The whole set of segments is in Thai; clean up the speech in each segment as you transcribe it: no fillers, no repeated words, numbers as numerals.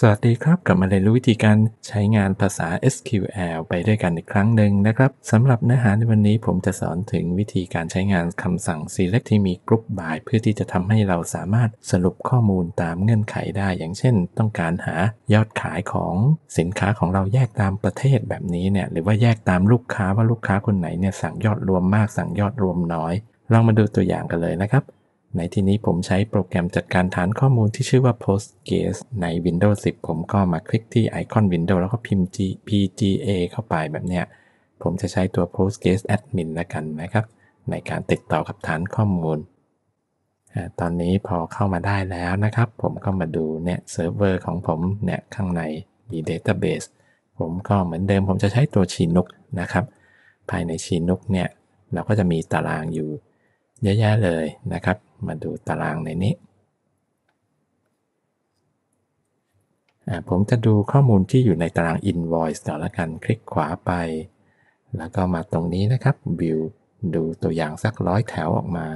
สวัสดีครับกลับมาเรียนรู้วิธีการใช้งานภาษา SQL ไปด้วยกันอีกครั้งหนึ่งนะครับสำหรับเนื้อหาในวันนี้ผมจะสอนถึงวิธีการใช้งานคำสั่ง select ที่มี group by เพื่อที่จะทำให้เราสามารถสรุปข้อมูลตามเงื่อนไขได้อย่างเช่นต้องการหายอดขายของสินค้าของเราแยกตามประเทศแบบนี้เนี่ยหรือว่าแยกตามลูกค้าว่าลูกค้าคนไหนเนี่ยสั่งยอดรวมมากสั่งยอดรวมน้อยลองมาดูตัวอย่างกันเลยนะครับในที่นี้ผมใช้โปรแกรมจัดการฐานข้อมูลที่ชื่อว่า Postgres ใน Windows 10 ผมก็มาคลิกที่ไอคอน Windows แล้วก็พิมพ์ PGA เข้าไปแบบเนี้ยผมจะใช้ตัว Postgres Admin ละกันนะครับในการติดต่อกับฐานข้อมูลตอนนี้พอเข้ามาได้แล้วนะครับผมก็มาดูเนี่ยเซิร์ฟเวอร์ของผมเนี่ยข้างในมี Database ผมก็เหมือนเดิมผมจะใช้ตัวชีนุกนะครับภายในชีนุกเนี่ยเราก็จะมีตารางอยู่เยอะแยะเลยนะครับมาดูตารางในนี้ผมจะดูข้อมูลที่อยู่ในตาราง Invoice ต่อละกันคลิกขวาไปแล้วก็มาตรงนี้นะครับ View ดูตัวอย่างสัก100แถวออกมา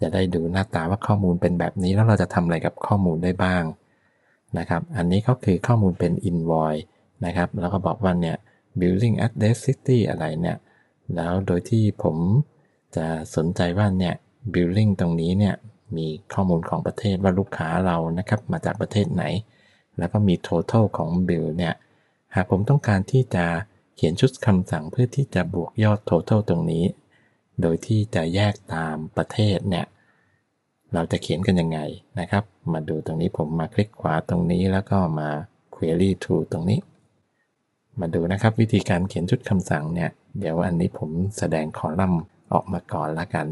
จะได้ดูหน้าตาว่าข้อมูลเป็นแบบนี้แล้วเราจะทำอะไรกับข้อมูลได้บ้างนะครับอันนี้ก็คือข้อมูลเป็น Invoice นะครับแล้วก็บอกว่าเนี่ย Building Address City อะไรเนี่ยแล้วโดยที่ผมจะสนใจว่าเนี่ยBuilding ตรงนี้เนี่ยมีข้อมูลของประเทศว่าลูกค้าเรานะครับมาจากประเทศไหนแล้วก็มี Total ของ Bill เนี่ยหากผมต้องการที่จะเขียนชุดคำสั่งเพื่อที่จะบวกยอด Total ตรงนี้โดยที่จะแยกตามประเทศเนี่ยเราจะเขียนกันยังไงนะครับมาดูตรงนี้ผมมาคลิกขวาตรงนี้แล้วก็มา Query to ตรงนี้มาดูนะครับวิธีการเขียนชุดคำสั่งเนี่ยเดี๋ยวอันนี้ผมแสดงคอลัมน์ออกมาก่อนละกัน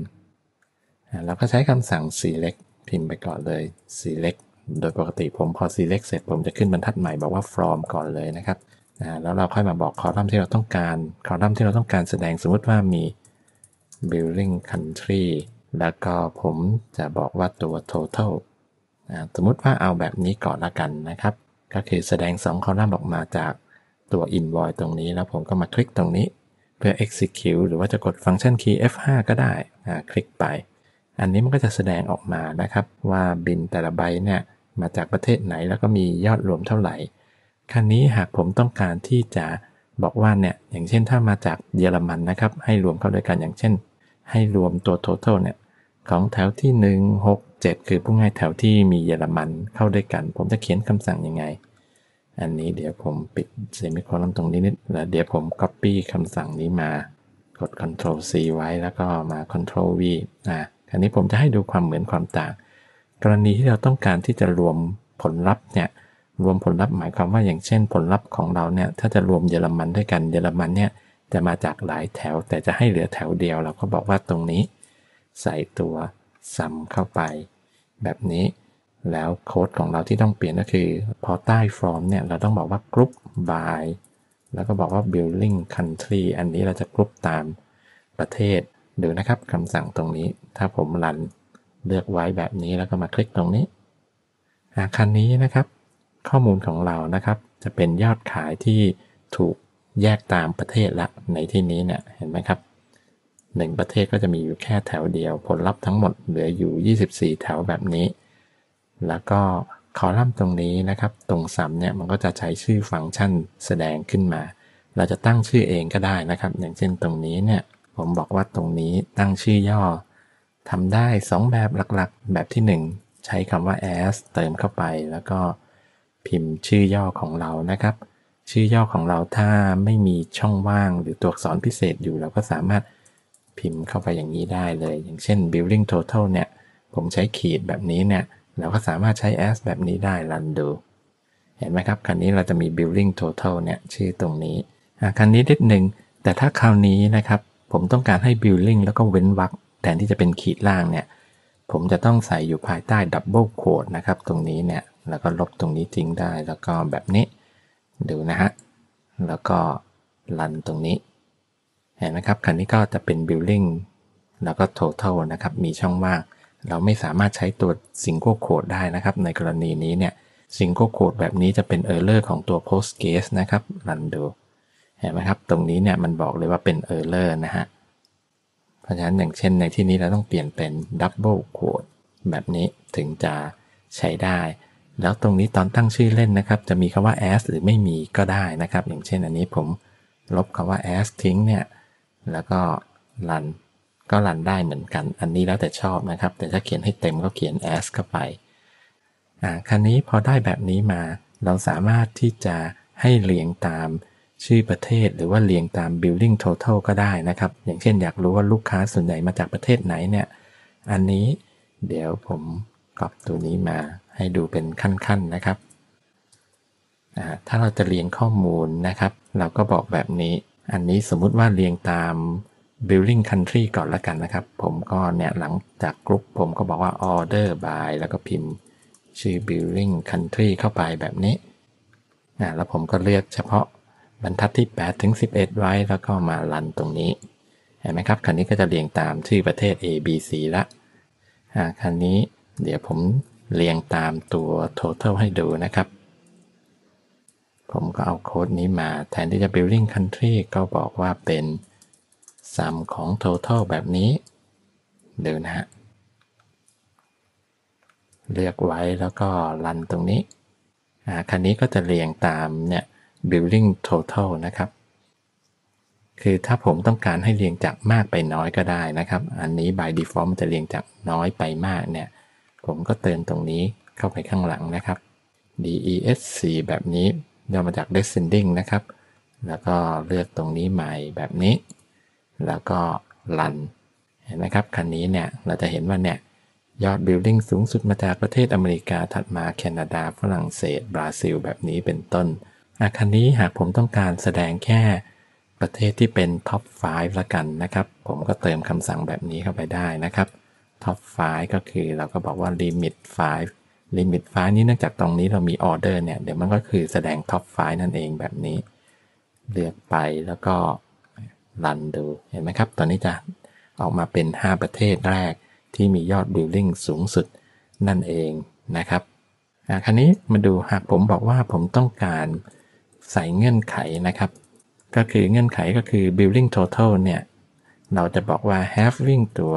เราก็ใช้คำสั่ง select พิมพ์ไปก่อนเลย select โดยปกติผมพอ select เสร็จผมจะขึ้นบรรทัดใหม่บอกว่า from ก่อนเลยนะครับแล้วเราค่อยมาบอกคอลัมน์ที่เราต้องการคอลัมน์ที่เราต้องการแสดงสมมติว่ามี building country แล้วก็ผมจะบอกว่าตัว total สมมติว่าเอาแบบนี้ก่อนละกันนะครับก็คือแสดง2คอลัมน์ออกมาจากตัว invoice ตรงนี้แล้วผมก็มาคลิกตรงนี้เพื่อ execute หรือว่าจะกดฟังก์ชัน key F5 ก็ได้คลิกไปอันนี้มันก็จะแสดงออกมานะครับว่าบินแต่ละใบเนี่ยมาจากประเทศไหนแล้วก็มียอดรวมเท่าไหร่คราวนี้หากผมต้องการที่จะบอกว่าเนี่ยอย่างเช่นถ้ามาจากเยอรมันนะครับให้รวมเข้าด้วยกันอย่างเช่นให้รวมตัว total เนี่ยของแถวที่1 6 7คือผู้ง่ายแถวที่มีเยอรมันเข้าด้วยกันผมจะเขียนคำสั่งยังไงอันนี้เดี๋ยวผมปิดเซมิโคลอนตรงนี้นิดแล้วเดี๋ยวผม copy คำสั่งนี้มากด Ctrl C ไว้แล้วก็มา Ctrl V อันนี้ผมจะให้ดูความเหมือนความต่างกรณีที่เราต้องการที่จะรวมผลลัพธ์เนี่ยรวมผลลัพธ์หมายความว่าอย่างเช่นผลลัพธ์ของเราเนี่ยถ้าจะรวมเยอรมันด้วยกันเยอรมันเนี่ยจะมาจากหลายแถวแต่จะให้เหลือแถวเดียวเราก็บอกว่าตรงนี้ใส่ตัว sum เข้าไปแบบนี้แล้วโค้ดของเราที่ต้องเปลี่ยนก็คือพอใต้ from เนี่ยเราต้องบอกว่า group by แล้วก็บอกว่า building country อันนี้เราจะกรุ๊ปตามประเทศดูนะครับคำสั่งตรงนี้ถ้าผมรันเลือกไว้แบบนี้แล้วก็มาคลิกตรงนี้คันนี้นะครับข้อมูลของเรานะครับจะเป็นยอดขายที่ถูกแยกตามประเทศละในที่นี้เนี่ยเห็นไหมครับ1ประเทศก็จะมีอยู่แค่แถวเดียวผลลัพธ์ทั้งหมดเหลืออยู่24แถวแบบนี้แล้วก็คอลัมน์ตรงนี้นะครับตรงสามเนี่ยมันก็จะใช้ชื่อฟังก์ชันแสดงขึ้นมาเราจะตั้งชื่อเองก็ได้นะครับอย่างเช่นตรงนี้เนี่ยผมบอกว่าตรงนี้ตั้งชื่อย่อทำได้2แบบหลักๆแบบที่1ใช้คำว่า as เติมเข้าไปแล้วก็พิมพ์ชื่อย่อของเรานะครับชื่อย่อของเราถ้าไม่มีช่องว่างหรือตัวอักษรพิเศษอยู่เราก็สามารถพิมพ์เข้าไปอย่างนี้ได้เลยอย่างเช่น building total เนี่ยผมใช้ขีดแบบนี้เนี่ยเราก็สามารถใช้ as แบบนี้ได้รันดูเห็นไหมครับคราวนี้เราจะมี building total เนี่ยชื่อตรงนี้คราวนี้นิดนึงแต่ถ้าคราวนี้นะครับผมต้องการให้ building แล้วก็เว้นวรรคแทนที่จะเป็นขีดล่างเนี่ยผมจะต้องใส่อยู่ภายใต้ double quote นะครับตรงนี้เนี่ยแล้วก็ลบตรงนี้ทิ้งได้แล้วก็แบบนี้ดูนะฮะแล้วก็รันตรงนี้เห็นไหมครับคราวนี้ก็จะเป็น building แล้วก็ total นะครับมีช่องว่างเราไม่สามารถใช้ตัว single quote ได้นะครับในกรณีนี้เนี่ย single quote แบบนี้จะเป็น error ของตัว Postgres นะครับรันดูเห็นไหมครับตรงนี้เนี่ยมันบอกเลยว่าเป็น error นะฮะเพราะฉะนั้นอย่างเช่นในที่นี้เราต้องเปลี่ยนเป็น double quote แบบนี้ถึงจะใช้ได้ แล้วตรงนี้ตอนตั้งชื่อเล่นนะครับจะมีคำว่า as หรือไม่มีก็ได้นะครับอย่างเช่นอันนี้ผมลบคำว่า as ทิ้งเนี่ยแล้วก็รันก็รันได้เหมือนกันอันนี้แล้วแต่ชอบนะครับแต่ถ้าเขียนให้เต็มก็เขียน as เข้าไปคราวนี้พอได้แบบนี้มาเราสามารถที่จะให้เรียงตามชื่อประเทศหรือว่าเรียงตาม building total ก็ได้นะครับอย่างเช่นอยากรู้ว่าลูกค้าส่วนใหญ่มาจากประเทศไหนเนี่ยอันนี้เดี๋ยวผมกรอบตัวนี้มาให้ดูเป็นขั้นๆนะครับถ้าเราจะเรียงข้อมูลนะครับเราก็บอกแบบนี้อันนี้สมมุติว่าเรียงตาม building country ก่อนละกันนะครับผมก็เนี่ยหลังจากกรุ๊ปผมก็บอกว่า order by แล้วก็พิมพ์ชื่อ building country เข้าไปแบบนี้แล้วผมก็เลือกเฉพาะบรรทัดที่8ถึง11ไว้แล้วก็มารันตรงนี้เห็นไหมครับคราวนี้ก็จะเรียงตามชื่อประเทศ A B C ละคราวนี้เดี๋ยวผมเรียงตามตัว total ให้ดูนะครับผมก็เอาโค้ดนี้มาแทนที่จะ building country ก็บอกว่าเป็น sum ของ total แบบนี้ดูนะฮะเลือกไว้แล้วก็รันตรงนี้คราวนี้ก็จะเรียงตามเนี่ย building total นะครับคือถ้าผมต้องการให้เรียงจากมากไปน้อยก็ได้นะครับอันนี้ by default มันจะเรียงจากน้อยไปมากเนี่ยผมก็เติมตรงนี้เข้าไปข้างหลังนะครับ DESC แบบนี้ย่อมาจาก descending นะครับแล้วก็เลือกตรงนี้ใหม่แบบนี้แล้วก็ run เห็นไหมครับคันนี้เนี่ยเราจะเห็นว่าเนี่ยยอด building สูงสุดมาจากประเทศอเมริกาถัดมาแคนาดาฝรั่งเศสบราซิลแบบนี้เป็นต้นคันนี้หากผมต้องการแสดงแค่ประเทศที่เป็น top 5 ละกันนะครับผมก็เติมคำสั่งแบบนี้เข้าไปได้นะครับtop 5ก็คือเราก็บอกว่า limit 5 limit 5นี้เนื่องจากตรงนี้เรามี order เนี่ยเดี๋ยวมันก็คือแสดง top 5 นั่นเองแบบนี้เลือกไปแล้วก็รันดูเห็นไหมครับตอนนี้จะออกมาเป็น5ประเทศแรกที่มียอด building สูงสุดนั่นเองนะครับคราวนี้มาดูหากผมบอกว่าผมต้องการใส่เงื่อนไขนะครับก็คือเงื่อนไขก็คือ building total เนี่ยเราจะบอกว่า having ตัว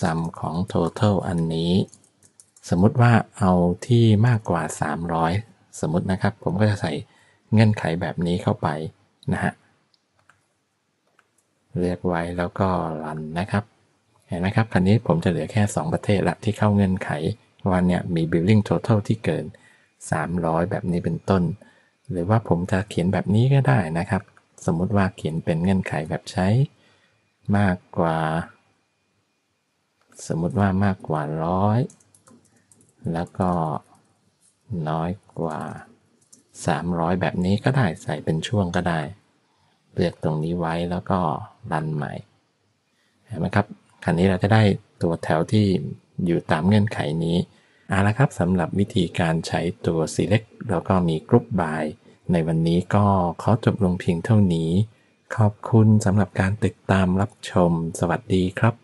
sum ของ total อันนี้สมมุติว่าเอาที่มากกว่า300สมมุตินะครับผมก็จะใส่เงื่อนไขแบบนี้เข้าไปนะฮะเลือกไว้แล้วก็รันนะครับเห็นไหมครับคราวนี้ผมจะเหลือแค่2ประเทศละที่เข้าเงื่อนไขว่าเนี่ยมี building total ที่เกิน300แบบนี้เป็นต้นหรือว่าผมจะเขียนแบบนี้ก็ได้นะครับสมมุติว่าเขียนเป็นเงื่อนไขแบบใช้มากกว่าสมมุติว่ามากกว่า100แล้วก็น้อยกว่า300แบบนี้ก็ได้ใส่เป็นช่วงก็ได้เลือกตรงนี้ไว้แล้วก็รันใหม่เห็นไหมครับคราวนี้เราจะได้ตัวแถวที่อยู่ตามเงื่อนไขนี้เอาละครับสำหรับวิธีการใช้ตัว select แล้วก็มี group by ในวันนี้ก็ขอจบลงเพียงเท่านี้ขอบคุณสำหรับการติดตามรับชมสวัสดีครับ